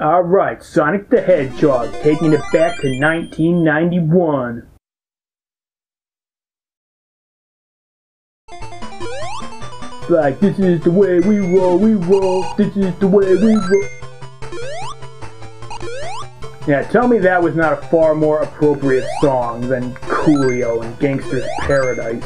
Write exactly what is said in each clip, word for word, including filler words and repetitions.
Alright, Sonic the Hedgehog, taking it back to nineteen ninety-one. Like, this is the way we roll, we roll, this is the way we roll. Yeah, tell me that was not a far more appropriate song than Coolio and Gangster's Paradise.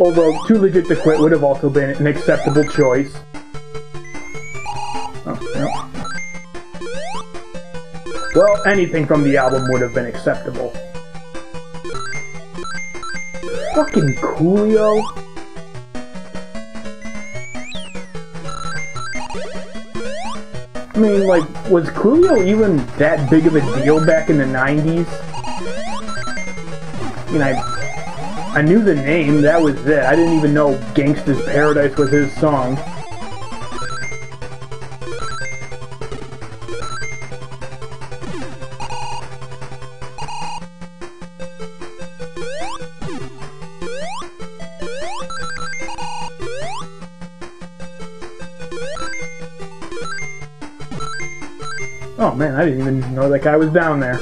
Although, Too Legit to Quit would have also been an acceptable choice. Oh, no. Well, anything from the album would have been acceptable. Fucking Coolio. I mean, like, was Coolio even that big of a deal back in the nineties? I mean, I... I knew the name, that was it. I didn't even know Gangsta's Paradise was his song. Oh man, I didn't even know that guy was down there.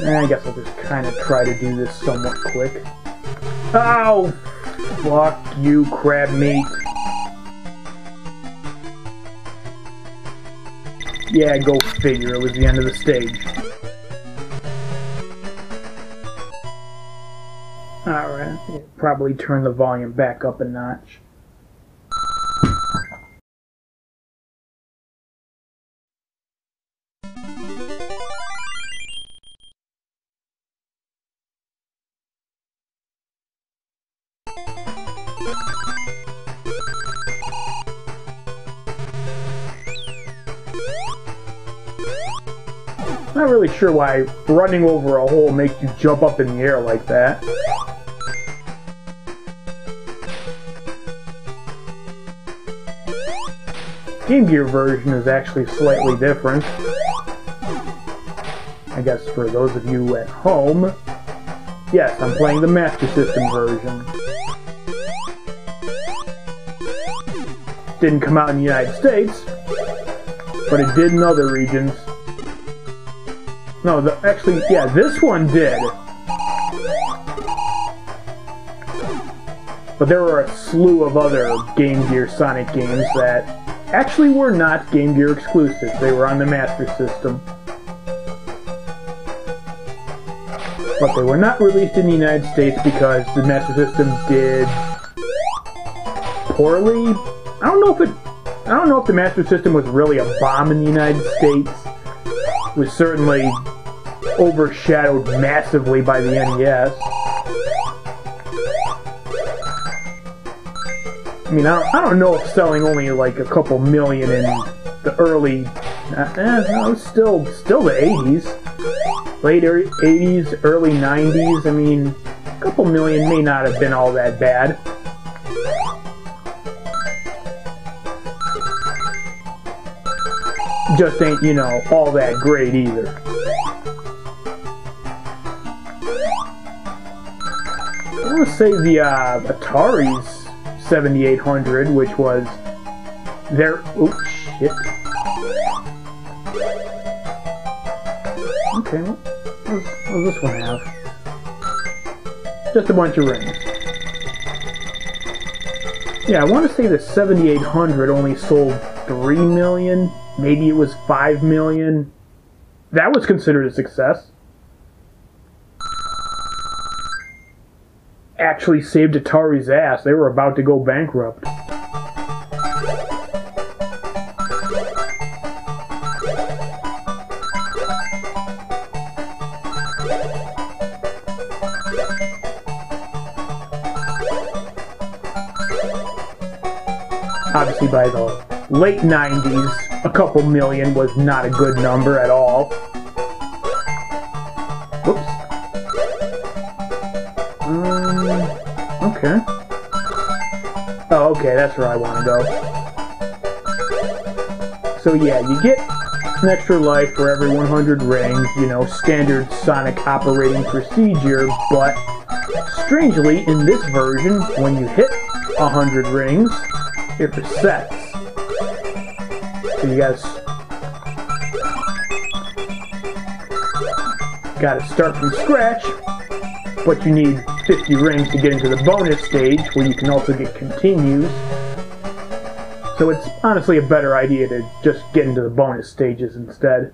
I guess I'll just kind of try to do this somewhat quick. Ow! Fuck you, crab meat. Yeah, go figure. It was the end of the stage. Alright, yeah, probably turn the volume back up a notch. Not really sure why running over a hole makes you jump up in the air like that. Game Gear version is actually slightly different. I guess for those of you at home, yes, I'm playing the Master System version. Didn't come out in the United States, but it did in other regions. No, the, actually, yeah, this one did. But there were a slew of other Game Gear Sonic games that actually were not Game Gear exclusives. They were on the Master System. But they were not released in the United States because the Master System did poorly. I don't know if it... I don't know if the Master System was really a bomb in the United States. Was certainly overshadowed massively by the N E S. I mean, I don't, I don't know if selling only like a couple million in the early, uh, eh, no, still, still the eighties, late eighties, early nineties. I mean, a couple million may not have been all that bad. Just ain't, you know, all that great either. I want to say the uh, Atari's seventy-eight hundred, which was their... Oh, shit. Okay, what does, what does this one have? Just a bunch of rings. Yeah, I want to say the seventy-eight hundred only sold three million... Maybe it was five million. That was considered a success. Actually saved Atari's ass. They were about to go bankrupt. Obviously by the late nineties, a couple million was not a good number at all. Whoops. Um, okay. Oh, okay, that's where I want to go. So yeah, you get an extra life for every one hundred rings, you know, standard Sonic operating procedure, but strangely, in this version, when you hit one hundred rings, it resets. So you guys gotta start from scratch, but you need fifty rings to get into the bonus stage, where you can also get continues. So it's honestly a better idea to just get into the bonus stages instead.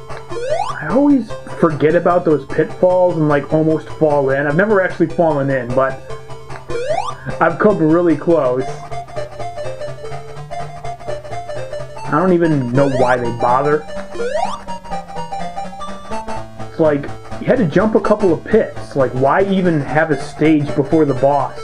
I always forget about those pitfalls and like almost fall in. I've never actually fallen in, but I've come really close. I don't even know why they bother. It's like, you had to jump a couple of pits. Like, why even have a stage before the boss?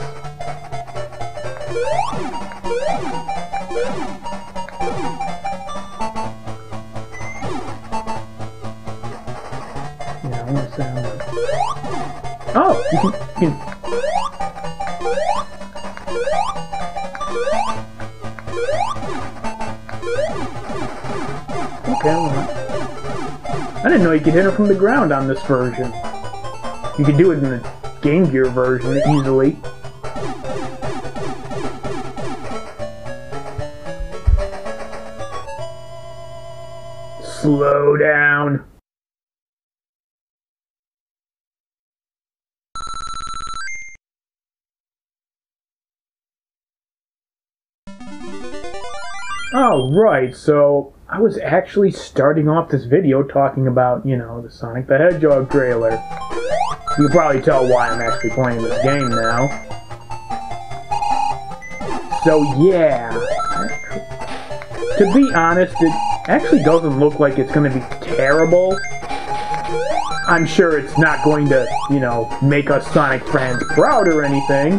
Oh, you can, you can... Okay, well, I didn't know you could hit her from the ground on this version. You could do it in the Game Gear version easily. Slow down. Oh, right, so I was actually starting off this video talking about, you know, the Sonic the Hedgehog trailer. You can probably tell why I'm actually playing this game now. So, yeah. To be honest, it actually doesn't look like it's going to be terrible. I'm sure it's not going to, you know, make us Sonic fans proud or anything.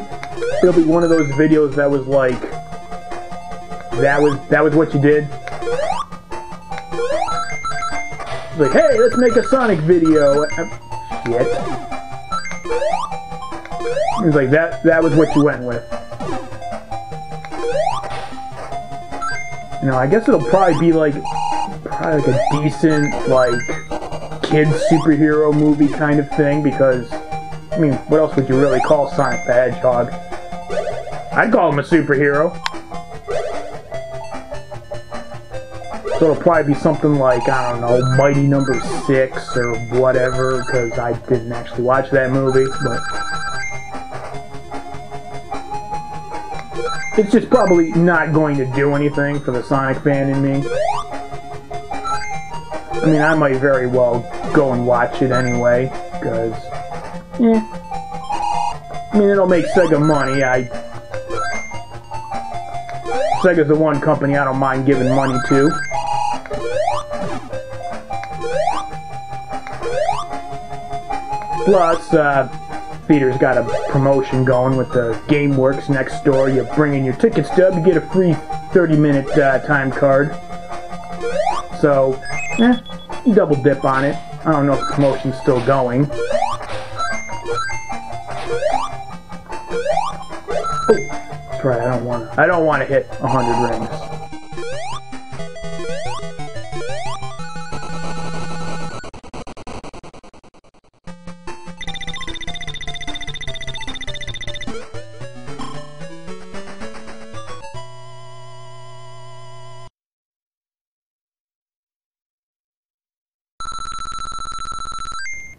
It'll be one of those videos that was like... That was that was what you did. Like, hey, let's make a Sonic video. I, shit. It was like that. That was what you went with. You know, I guess it'll probably be like, probably like a decent like kids superhero movie kind of thing because, I mean, what else would you really call Sonic the Hedgehog? I'd call him a superhero. So it'll probably be something like, I don't know, Mighty number six or whatever, because I didn't actually watch that movie, but... It's just probably not going to do anything for the Sonic fan in me. I mean, I might very well go and watch it anyway, because... Eh. I mean, it'll make Sega money, I... Sega's the one company I don't mind giving money to. Plus, uh, theater's got a promotion going with the GameWorks next door. You bring in your ticket stub, you get a free thirty minute uh, time card. So, eh, you double dip on it. I don't know if the promotion's still going. Oh, that's right, I don't want to. I don't want to hit one hundred rings.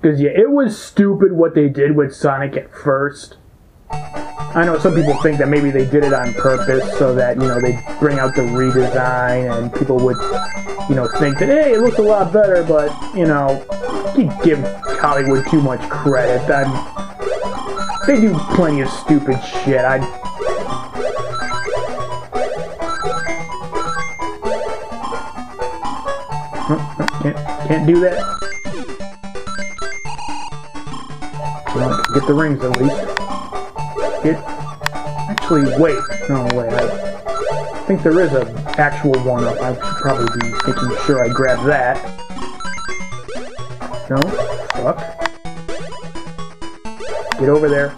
Because, yeah, it was stupid what they did with Sonic at first. I know some people think that maybe they did it on purpose so that, you know, they'd bring out the redesign and people would, you know, think that, hey, it looks a lot better, but, you know, you give Hollywood too much credit. I'm, they do plenty of stupid shit. I... Can't, can't do that. Get the rings at least. it. Actually, wait. No, wait. I think there is an actual one-up. I should probably be making sure I grab that. No? Fuck. Get over there.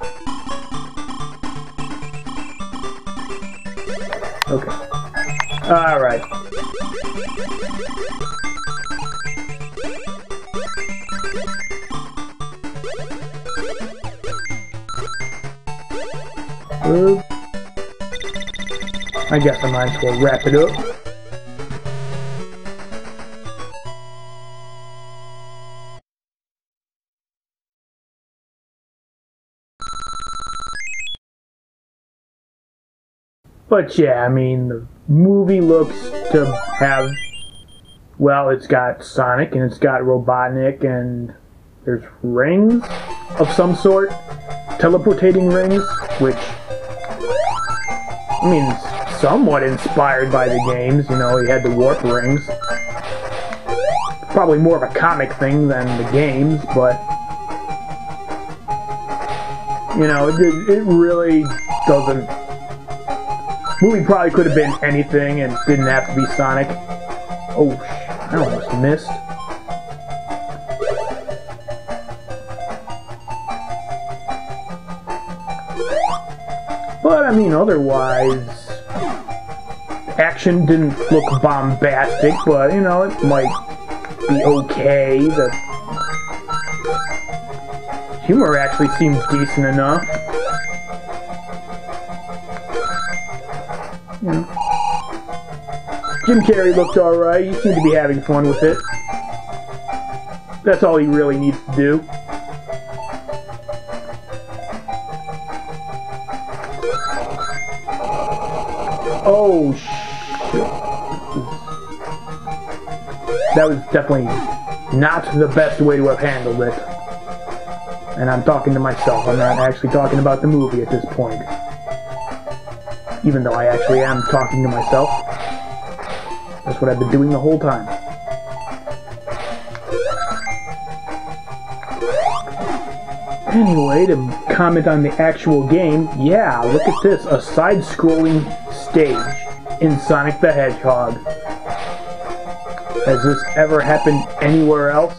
Okay. Alright. I guess I might as well wrap it up. But yeah, I mean, the movie looks to have, well, it's got Sonic and it's got Robotnik and there's rings of some sort, teleportating rings, which, I mean, somewhat inspired by the games, you know, he had the warp rings. Probably more of a comic thing than the games, but, you know, it, it really doesn't... Movie probably could have been anything and didn't have to be Sonic. Oh, I almost missed. But, I mean, otherwise... Action didn't look bombastic, but, you know, it might be okay. The humor actually seemed decent enough. Yeah. Jim Carrey looked alright. He seemed to be having fun with it. That's all he really needs to do. Oh, shit. That was definitely not the best way to have handled it. And I'm talking to myself. I'm not actually talking about the movie at this point. Even though I actually am talking to myself. That's what I've been doing the whole time. Anyway, to comment on the actual game, yeah, look at this. A side-scrolling stage in Sonic the Hedgehog. Has this ever happened anywhere else?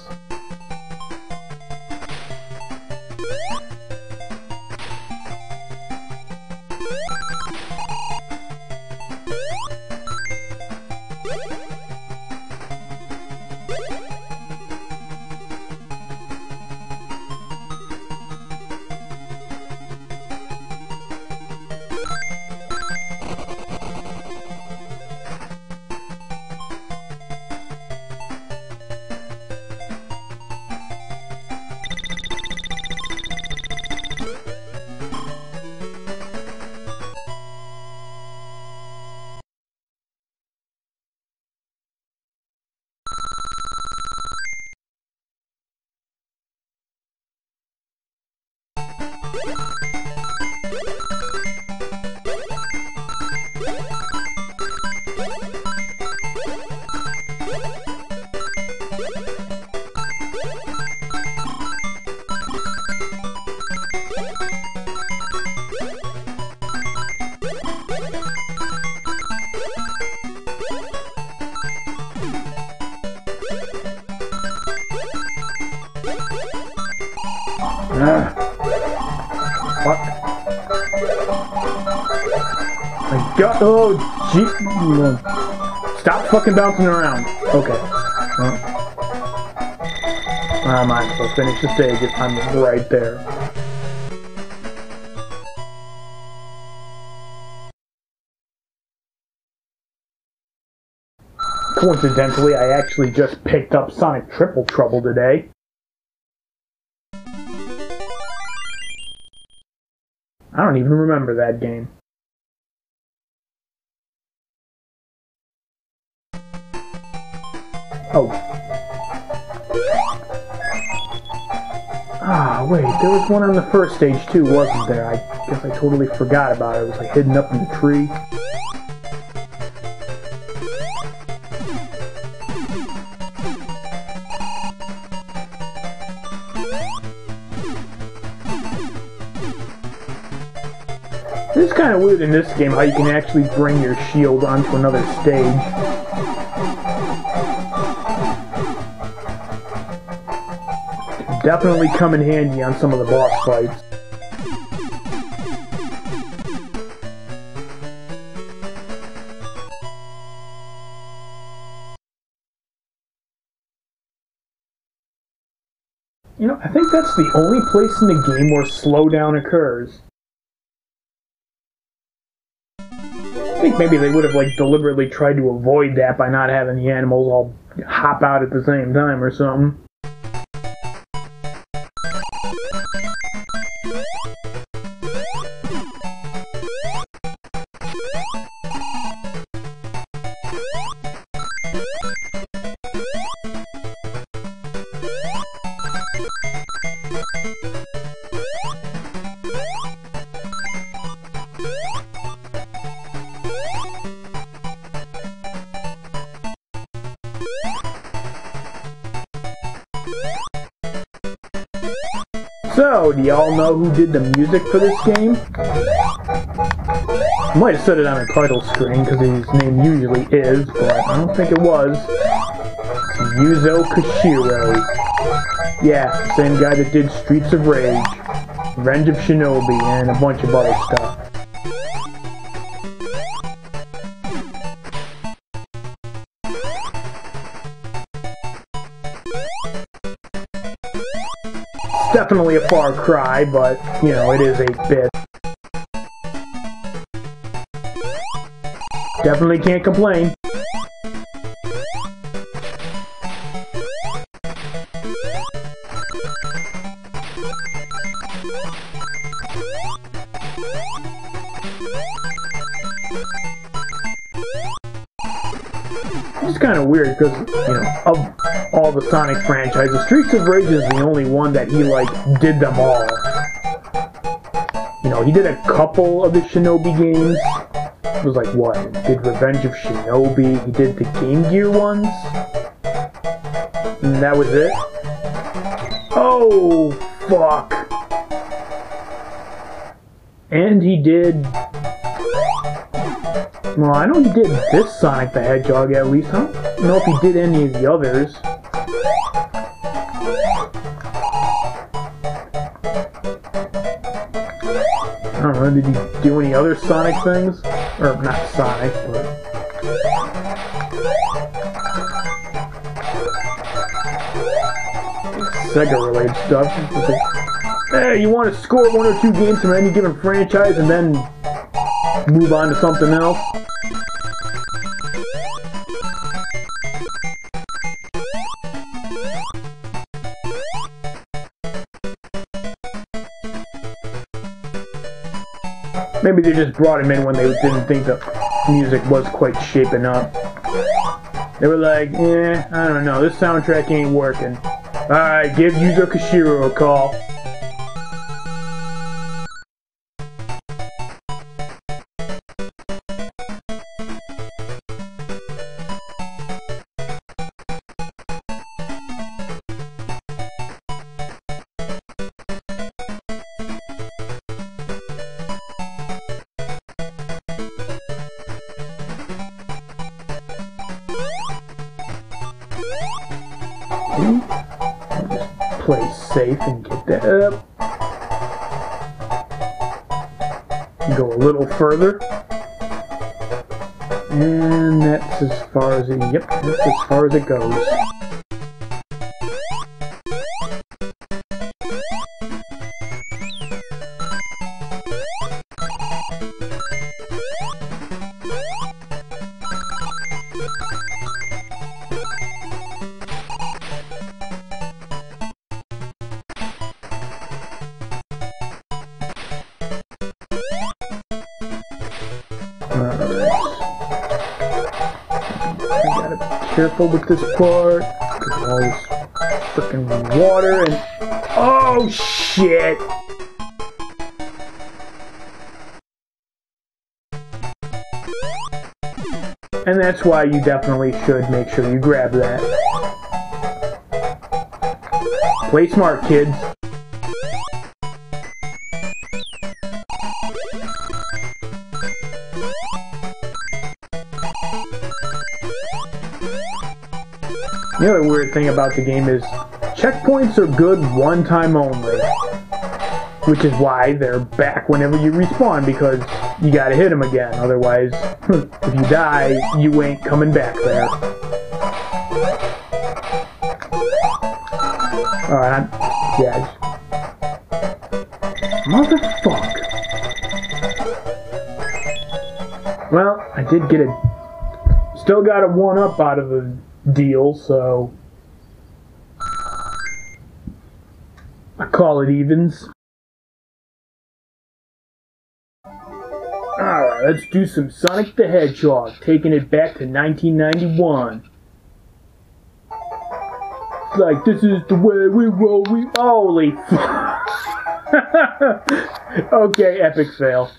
Ugh. Fuck. My God. Oh, gee. Stop fucking bouncing around. Okay. Well, I might as well finish the stage if I'm right there. Coincidentally, I actually just picked up Sonic Triple Trouble today. I don't even remember that game. Oh. Ah, wait, there was one on the first stage too, wasn't there? I guess I totally forgot about it. It was like hidden up in the tree. This is kind of weird in this game, how you can actually bring your shield onto another stage. Definitely come in handy on some of the boss fights. You know, I think that's the only place in the game where slowdown occurs. I think maybe they would have, like, deliberately tried to avoid that by not having the animals all hop out at the same time or something. So, do y'all know who did the music for this game? I might have said it on the title screen, because his name usually is, but I don't think it was. It's Yuzo Koshiro. Yeah, same guy that did Streets of Rage, Revenge of Shinobi, and a bunch of other stuff. Definitely a far cry, but, you know, it is eight bit. Definitely can't complain. It's kind of weird, because, you know, of all the Sonic franchises, Streets of Rage is the only one that he, like, did them all. You know, he did a couple of the Shinobi games. It was like, what? He did Revenge of Shinobi, he did the Game Gear ones. And that was it. Oh, fuck. And he did... Well, I know he did this Sonic the Hedgehog, at least. I don't know if he did any of the others. I don't know, did he do any other Sonic things? Or, not Sonic, but... Sega-related stuff. Hey, you want to score one or two games from any given franchise and then move on to something else? Maybe they just brought him in when they didn't think the music was quite shaping up. They were like, eh, I don't know, this soundtrack ain't working. Alright, give Yuzo Koshiro a call. Play safe and get that up. Go a little further. And that's as far as it, yep, that's as far as it goes. Careful with this part, because all this frickin' water and... Oh, shit! And that's why you definitely should make sure you grab that. Play smart, kids. The other weird thing about the game is checkpoints are good one time only, which is why they're back whenever you respawn, because you gotta hit them again. Otherwise, if you die, you ain't coming back there. Alright, I'm... yeah. Motherfuck. Well, I did get a... still got a one-up out of the deal, so... I call it evens. Alright, let's do some Sonic the Hedgehog, taking it back to nineteen ninety-one. It's like, this is the way we roll, we... holy fuck. Okay, epic fail.